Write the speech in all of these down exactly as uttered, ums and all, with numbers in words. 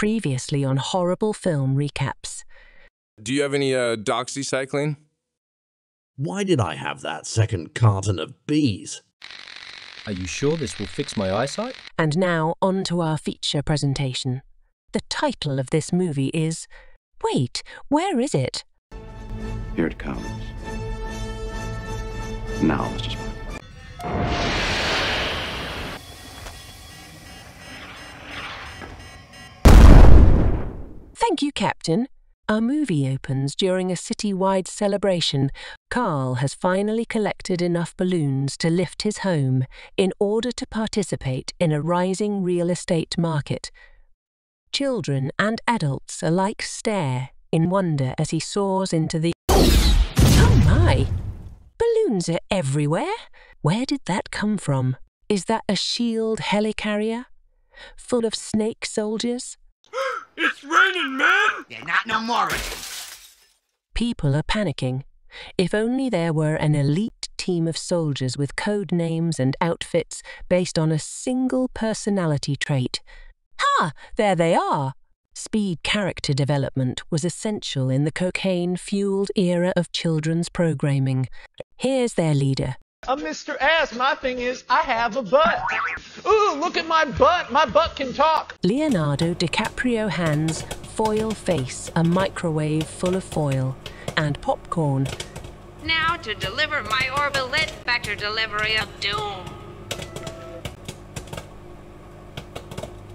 previously on horrible film recaps. Do you have any uh, doxycycline? Why did I have that second carton of bees? Are you sure this will fix my eyesight? And now on to our feature presentation. The title of this movie is... Wait, where is it? Here it comes. Now, Mister Spock. Thank you, Captain. Our movie opens during a city-wide celebration. Carl has finally collected enough balloons to lift his home in order to participate in a rising real estate market. Children and adults alike stare in wonder as he soars into the... Oh my! Balloons are everywhere! Where did that come from? Is that a shield helicarrier? Full of snake soldiers? It's raining, man! Yeah, not no more of it. People are panicking. If only there were an elite team of soldiers with code names and outfits based on a single personality trait. Ha! There they are! Speed character development was essential in the cocaine-fueled era of children's programming. Here's their leader. I'm Mister Ass. My thing is, I have a butt. Ooh, look at my butt. My butt can talk. Leonardo DiCaprio hands foil face a microwave full of foil and popcorn. Now to deliver my orbital lit factor delivery of doom.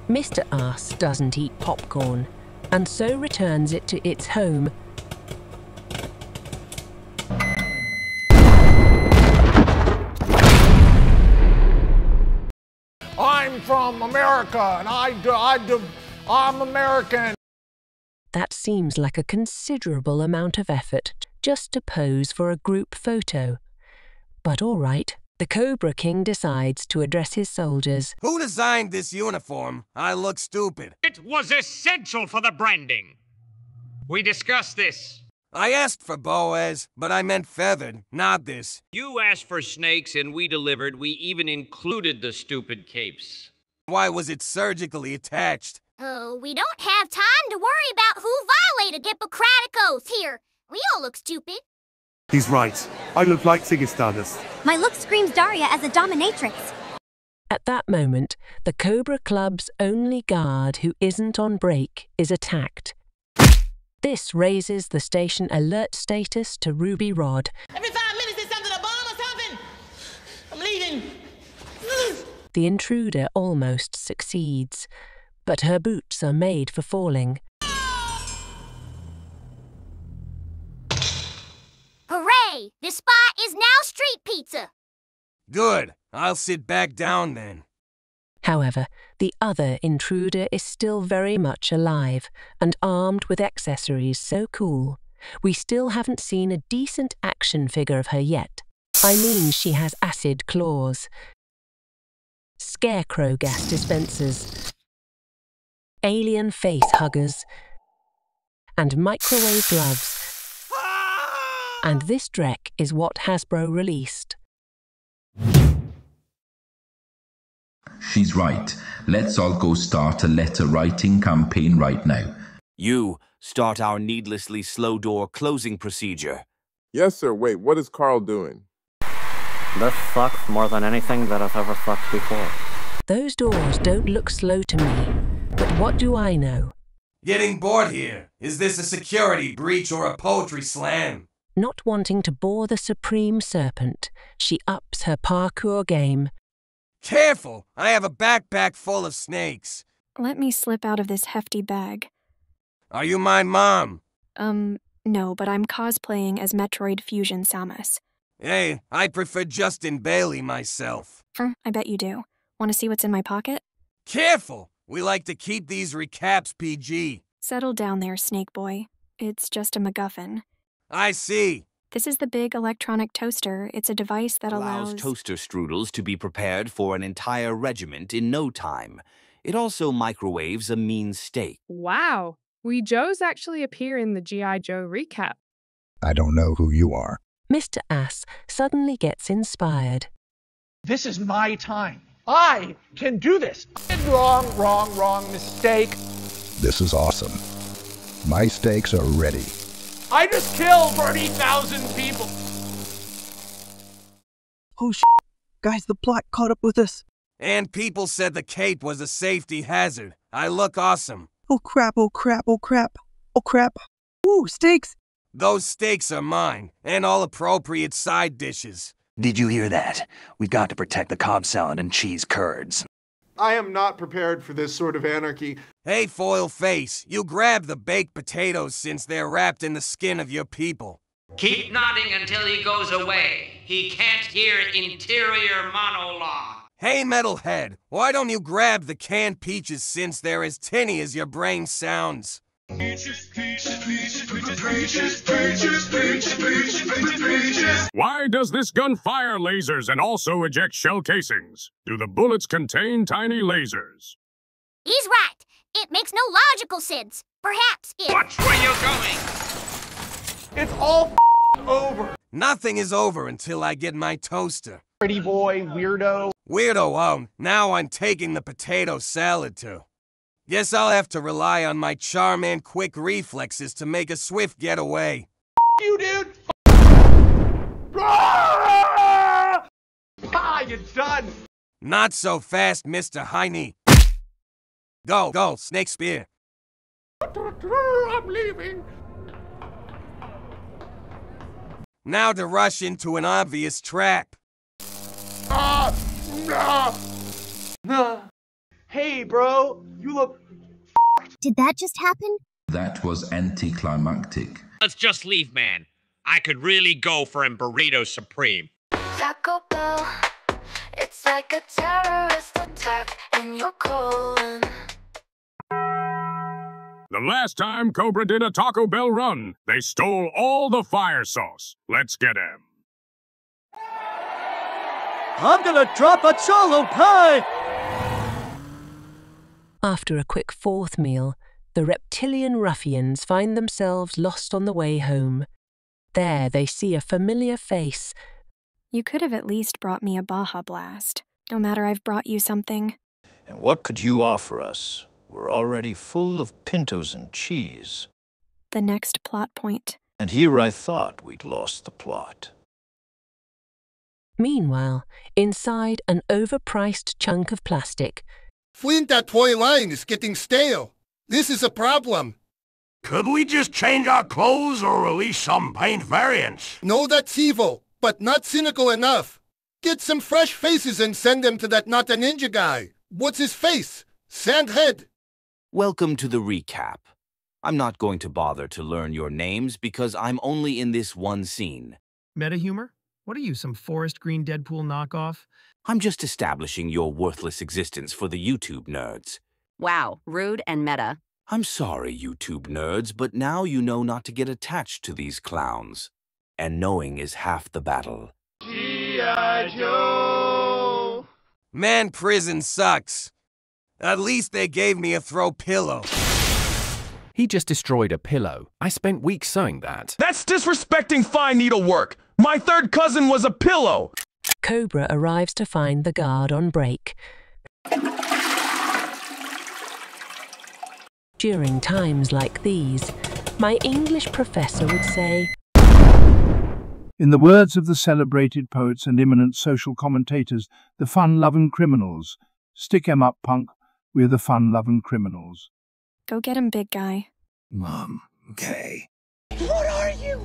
Mister Ass doesn't eat popcorn and so returns it to its home. I'm from America, and I do, I do, I'm American. That seems like a considerable amount of effort just to pose for a group photo. But all right, the Cobra King decides to address his soldiers. Who designed this uniform? I look stupid. It was essential for the branding. We discussed this. I asked for Boaz, but I meant feathered, not this. You asked for snakes and we delivered. We even included the stupid capes. Why was it surgically attached? Oh, we don't have time to worry about who violated Hippocratic oath here. We all look stupid. He's right. I look like Sigistanis. My look screams Daria as a dominatrix. At that moment, the Cobra Club's only guard who isn't on break is attacked. This raises the station alert status to Ruby Rod. Every five minutes there's something, a bomb or something! I'm leaving! The intruder almost succeeds, but her boots are made for falling. Hooray! This spot is now street pizza! Good. I'll sit back down then. However, the other intruder is still very much alive and armed with accessories so cool. We still haven't seen a decent action figure of her yet. I mean, she has acid claws, scarecrow gas dispensers, alien face huggers, and microwave gloves. And this dreck is what Hasbro released. She's right. Let's all go start a letter-writing campaign right now. You, start our needlessly slow door closing procedure. Yes, sir. Wait, what is Carl doing? This sucks more than anything that I've ever sucked before. Those doors don't look slow to me, but what do I know? Getting bored here. Is this a security breach or a poetry slam? Not wanting to bore the Supreme Serpent, she ups her parkour game. Careful! I have a backpack full of snakes. Let me slip out of this hefty bag. Are you my mom? Um, no, but I'm cosplaying as Metroid Fusion Samus. Hey, I prefer Justin Bailey myself. Huh, I bet you do. Want to see what's in my pocket? Careful! We like to keep these recaps P G. Settle down there, Snake Boy. It's just a MacGuffin. I see. This is the big electronic toaster. It's a device that allows... allows toaster strudels to be prepared for an entire regiment in no time. It also microwaves a mean steak. Wow. We Joes actually appear in the G I Joe recap. I don't know who you are. Mister Ass suddenly gets inspired. This is my time. I can do this. Wrong, wrong, wrong mistake. This is awesome. My steaks are ready. I just killed thirty thousand people! Oh sh**. Guys, the plot caught up with us. And people said the cape was a safety hazard. I look awesome. Oh crap, oh crap, oh crap, oh crap. Ooh, steaks! Those steaks are mine, and all appropriate side dishes. Did you hear that? We've got to protect the Cobb salad and cheese curds. I am not prepared for this sort of anarchy. Hey, Foil Face, you grab the baked potatoes since they're wrapped in the skin of your people. Keep nodding until he goes away. He can't hear interior monologue. Hey, Metalhead, why don't you grab the canned peaches since they're as tinny as your brain sounds? Peaches, peaches, peaches, peaches, peaches, peaches, peaches, peaches, peaches, peaches. Why does this gun fire lasers and also eject shell casings? Do the bullets contain tiny lasers? He's right. It makes no logical sense. Perhaps it... Watch where you're going! It's all f***ing over. Nothing is over until I get my toaster. Pretty boy, weirdo. Weirdo, um, now I'm taking the potato salad too. Guess I'll have to rely on my charm and quick reflexes to make a swift getaway. F*** you, dude! F*** Ah, you're done! Not so fast, Mister Heine. Go, go, Snake Spear. I'm leaving. Now to rush into an obvious trap. Ah! Nah! Hey, bro! You look f***ed. Did that just happen? That was anticlimactic. Let's just leave, man. I could really go for a burrito supreme. Taco Bell, it's like a terrorist attack in your colon. The last time Cobra did a Taco Bell run, they stole all the fire sauce. Let's get him. I'm gonna drop a cholo pie! After a quick fourth meal, the reptilian ruffians find themselves lost on the way home. There they see a familiar face. You could have at least brought me a Baja Blast. No matter, I've brought you something. And what could you offer us? We're already full of pintos and cheese. The next plot point. And here I thought we'd lost the plot. Meanwhile, inside an overpriced chunk of plastic... Flint, that toy line is getting stale. This is a problem. Could we just change our clothes or release some paint variants? No, that's evil, but not cynical enough. Get some fresh faces and send them to that not a ninja guy. What's his face? Sandhead. Welcome to the recap. I'm not going to bother to learn your names because I'm only in this one scene. Meta-humor? What are you, some forest green Deadpool knockoff? I'm just establishing your worthless existence for the YouTube nerds. Wow, rude and meta. I'm sorry, YouTube nerds, but now you know not to get attached to these clowns. And knowing is half the battle. G I Joe! Man, prison sucks. At least they gave me a throw pillow. He just destroyed a pillow. I spent weeks sewing that. That's disrespecting fine needlework! My third cousin was a pillow! Cobra arrives to find the guard on break. During times like these, my English professor would say, in the words of the celebrated poets and eminent social commentators, the fun-loving criminals. Stick 'em up, punk. We're the fun-loving criminals. Go get 'em, big guy. Mom, okay. What are you?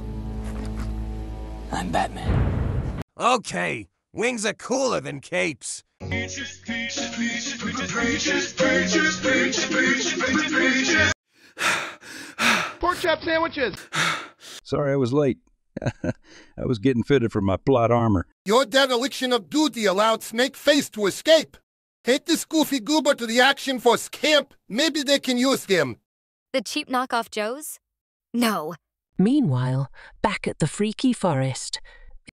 I'm Batman. Okay. Wings are cooler than capes. Pork chop sandwiches! Sorry I was late. I was getting fitted for my plot armor. Your dereliction of duty allowed Snake Face to escape. Take this goofy goober to the action force camp. Maybe they can use them. The cheap knockoff Joes? No. Meanwhile, back at the freaky forest...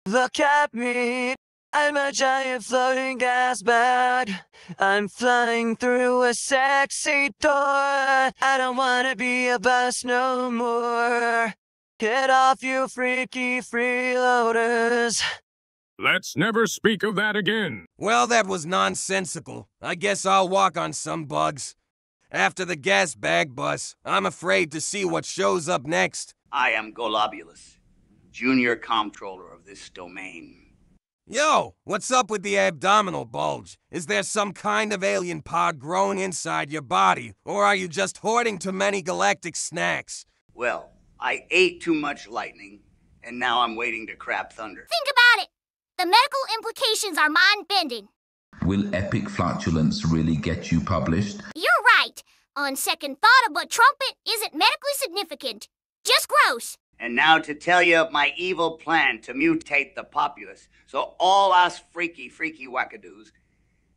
Look at me. I'm a giant floating gas bag. I'm flying through a sexy door. I don't want to be a bus no more. Get off, you freaky freeloaders. Let's never speak of that again. Well, that was nonsensical. I guess I'll walk on some bugs. After the gas bag bus, I'm afraid to see what shows up next. I am Golobulus, junior comptroller of this domain. Yo, what's up with the abdominal bulge? Is there some kind of alien pod growing inside your body, or are you just hoarding too many galactic snacks? Well, I ate too much lightning, and now I'm waiting to crap thunder. Think about it! The medical implications are mind-bending. Will epic flatulence really get you published? You're right. On second thought, a butt trumpet isn't medically significant. Just gross. And now to tell you of my evil plan to mutate the populace so all us freaky, freaky wackadoos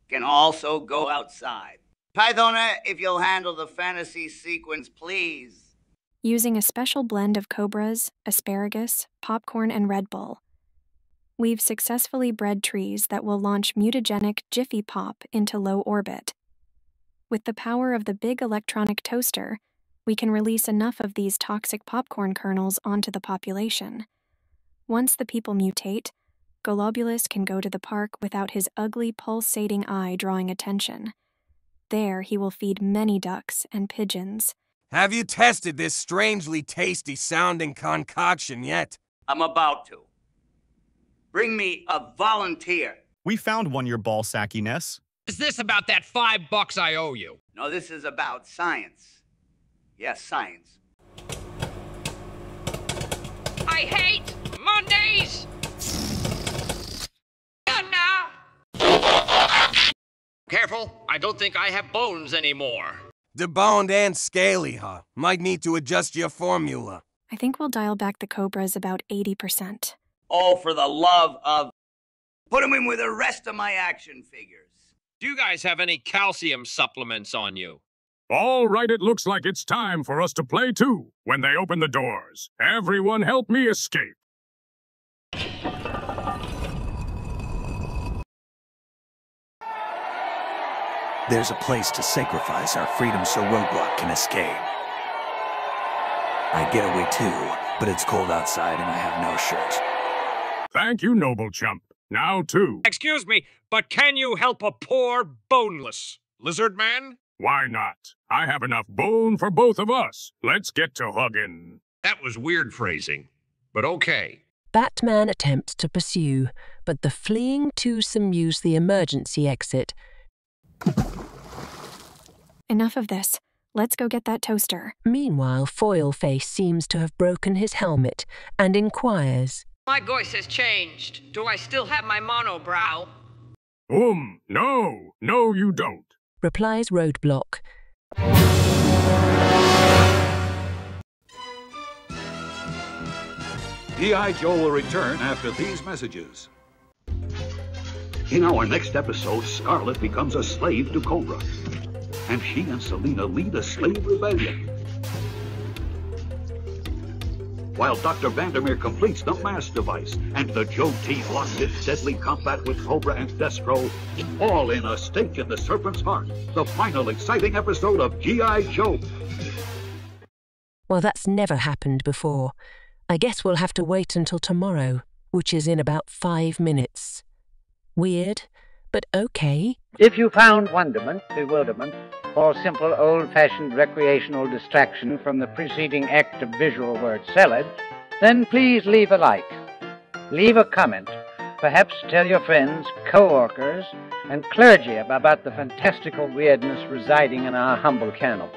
can also go outside. Pythona, if you'll handle the fantasy sequence, please. Using a special blend of cobras, asparagus, popcorn, and Red Bull, we've successfully bred trees that will launch mutagenic Jiffy Pop into low orbit. With the power of the big electronic toaster, we can release enough of these toxic popcorn kernels onto the population. Once the people mutate, Golobulus can go to the park without his ugly, pulsating eye drawing attention. There he will feed many ducks and pigeons. Have you tested this strangely tasty-sounding concoction yet? I'm about to. Bring me a volunteer. We found one, your ball sackiness. Is this about that five bucks I owe you? No, this is about science. Yes, science. I hate Mondays! Careful, I don't think I have bones anymore. Deboned and scaly, huh? Might need to adjust your formula. I think we'll dial back the cobras about eighty percent. Oh, for the love of... Put them in with the rest of my action figures. Do you guys have any calcium supplements on you? All right, it looks like it's time for us to play too. When they open the doors, everyone help me escape. There's a place to sacrifice our freedom so Roadblock can escape. I get away too, but it's cold outside and I have no shirt. Thank you, noble chump. Now, too. Excuse me, but can you help a poor, boneless lizard man? Why not? I have enough bone for both of us. Let's get to hugging. That was weird phrasing, but okay. Batman attempts to pursue, but the fleeing twosome use the emergency exit. Enough of this. Let's go get that toaster. Meanwhile, Foilface seems to have broken his helmet and inquires... My voice has changed. Do I still have my monobrow? Um, no. No, you don't. Replies Roadblock. G I Joe will return after these messages. In our next episode, Scarlet becomes a slave to Cobra. And she and Selina lead a slave rebellion, while Doctor Vandermeer completes the mass device and the Joe team locks in deadly combat with Cobra and Destro, all in a stake in the Serpent's Heart, the final exciting episode of G I Joe. Well, that's never happened before. I guess we'll have to wait until tomorrow, which is in about five minutes. Weird, but okay. If you found wonderment, bewilderment, or simple old-fashioned recreational distraction from the preceding act of visual word salad, then please leave a like, leave a comment, perhaps tell your friends, co-workers, and clergy about the fantastical weirdness residing in our humble channel.